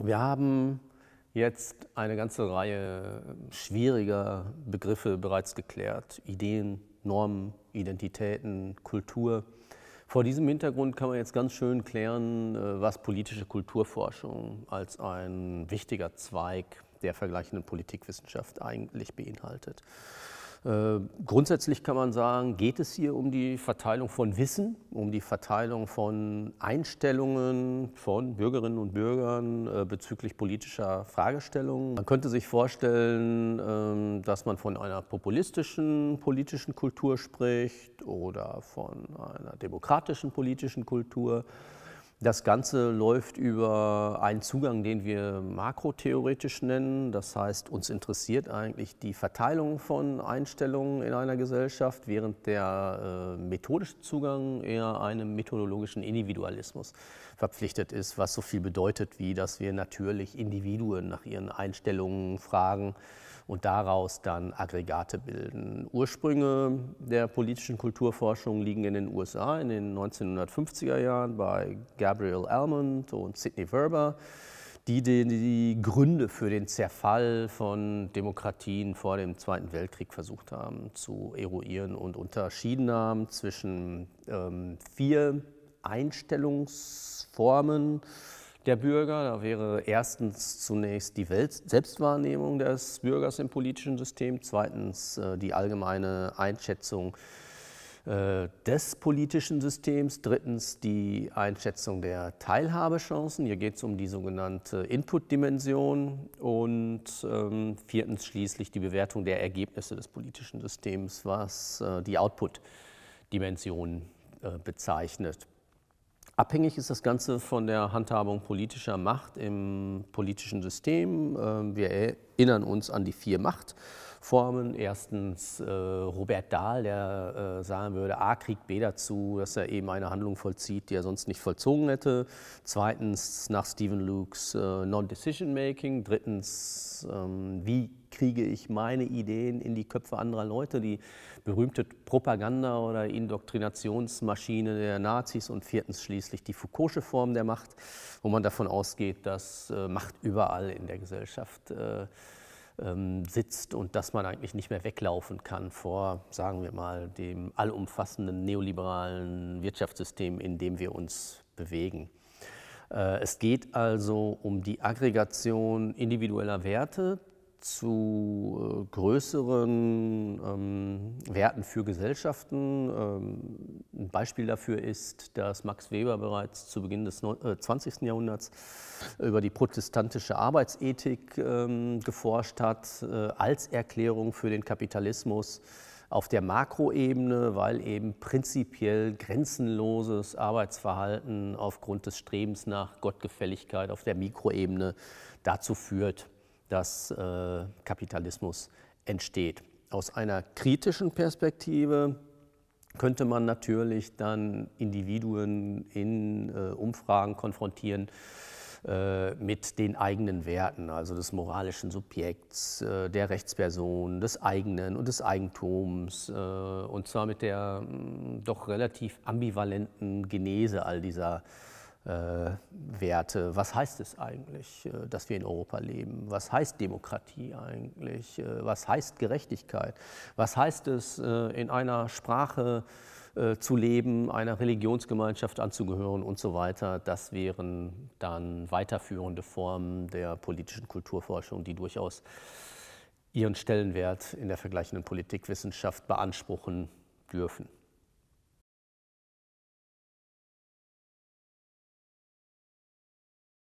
Wir haben jetzt eine ganze Reihe schwieriger Begriffe bereits geklärt. Ideen, Normen, Identitäten, Kultur. Vor diesem Hintergrund kann man jetzt ganz schön klären, was politische Kulturforschung als ein wichtiger Zweig der vergleichenden Politikwissenschaft eigentlich beinhaltet. Grundsätzlich kann man sagen, geht es hier um die Verteilung von Wissen, um die Verteilung von Einstellungen von Bürgerinnen und Bürgern bezüglich politischer Fragestellungen. Man könnte sich vorstellen, dass man von einer populistischen politischen Kultur spricht oder von einer demokratischen politischen Kultur. Das Ganze läuft über einen Zugang, den wir makrotheoretisch nennen. Das heißt, uns interessiert eigentlich die Verteilung von Einstellungen in einer Gesellschaft, während der methodische Zugang eher einem methodologischen Individualismus verpflichtet ist, was so viel bedeutet, wie dass wir natürlich Individuen nach ihren Einstellungen fragen und daraus dann Aggregate bilden. Ursprünge der politischen Kulturforschung liegen in den USA in den 1950er Jahren bei Gabriel Almond und Sidney Verba, die Gründe für den Zerfall von Demokratien vor dem Zweiten Weltkrieg versucht haben zu eruieren und unterschieden haben zwischen vier Einstellungsformen der Bürger. Da wäre erstens zunächst die Selbstwahrnehmung des Bürgers im politischen System, zweitens die allgemeine Einschätzung des politischen Systems, drittens die Einschätzung der Teilhabechancen, hier geht es um die sogenannte Input-Dimension, und viertens schließlich die Bewertung der Ergebnisse des politischen Systems, was die Output-Dimension bezeichnet. Abhängig ist das Ganze von der Handhabung politischer Macht im politischen System. Wir erinnern uns an die vier Machtformen. Erstens Robert Dahl, der sagen würde, A kriegt B dazu, dass er eben eine Handlung vollzieht, die er sonst nicht vollzogen hätte. Zweitens nach Stephen Lukes Non-Decision-Making. Drittens, wie kriege ich meine Ideen in die Köpfe anderer Leute, die berühmte Propaganda- oder Indoktrinationsmaschine der Nazis, und viertens schließlich die Foucault'sche Form der Macht, wo man davon ausgeht, dass Macht überall in der Gesellschaft sitzt und dass man eigentlich nicht mehr weglaufen kann vor, sagen wir mal, dem allumfassenden neoliberalen Wirtschaftssystem, in dem wir uns bewegen. Es geht also um die Aggregation individueller Werte zu größeren Werten für Gesellschaften. Ein Beispiel dafür ist, dass Max Weber bereits zu Beginn des 20. Jahrhunderts über die protestantische Arbeitsethik geforscht hat, als Erklärung für den Kapitalismus auf der Makroebene, weil eben prinzipiell grenzenloses Arbeitsverhalten aufgrund des Strebens nach Gottgefälligkeit auf der Mikroebene dazu führt, dass Kapitalismus entsteht. Aus einer kritischen Perspektive könnte man natürlich dann Individuen in Umfragen konfrontieren mit den eigenen Werten, also des moralischen Subjekts, der Rechtsperson, des eigenen und des Eigentums, und zwar mit der doch relativ ambivalenten Genese all dieser Werte. Was heißt es eigentlich, dass wir in Europa leben? Was heißt Demokratie eigentlich? Was heißt Gerechtigkeit? Was heißt es, in einer Sprache zu leben, einer Religionsgemeinschaft anzugehören und so weiter? Das wären dann weiterführende Formen der politischen Kulturforschung, die durchaus ihren Stellenwert in der vergleichenden Politikwissenschaft beanspruchen dürfen.